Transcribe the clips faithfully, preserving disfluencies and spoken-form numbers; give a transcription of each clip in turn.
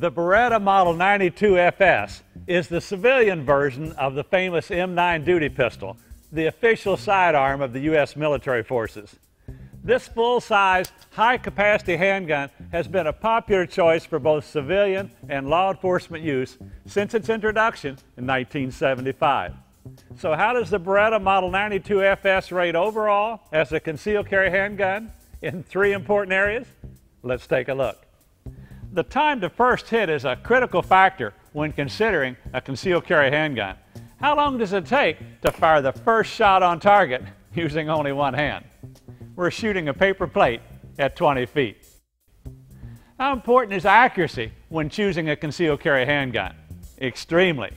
The Beretta Model ninety-two F S is the civilian version of the famous M nine duty pistol, the official sidearm of the U S military forces. This full-size, high-capacity handgun has been a popular choice for both civilian and law enforcement use since its introduction in nineteen seventy-five. So how does the Beretta Model ninety-two F S rate overall as a concealed carry handgun in three important areas? Let's take a look. The time to first hit is a critical factor when considering a concealed carry handgun. How long does it take to fire the first shot on target using only one hand? We're shooting a paper plate at twenty feet. How important is accuracy when choosing a concealed carry handgun? Extremely.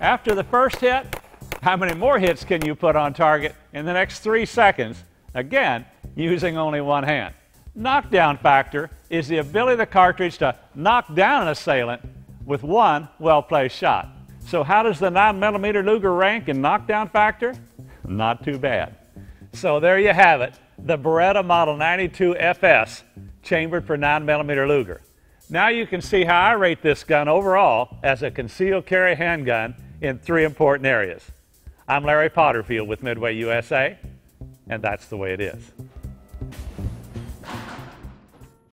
After the first hit, how many more hits can you put on target in the next three seconds, again, using only one hand? Knockdown factor is the ability of the cartridge to knock down an assailant with one well-placed shot. So how does the nine millimeter Luger rank in knockdown factor? Not too bad. So there you have it, the Beretta Model ninety-two F S, chambered for nine millimeter Luger. Now you can see how I rate this gun overall as a concealed carry handgun in three important areas. I'm Larry Potterfield with MidwayUSA, and that's the way it is.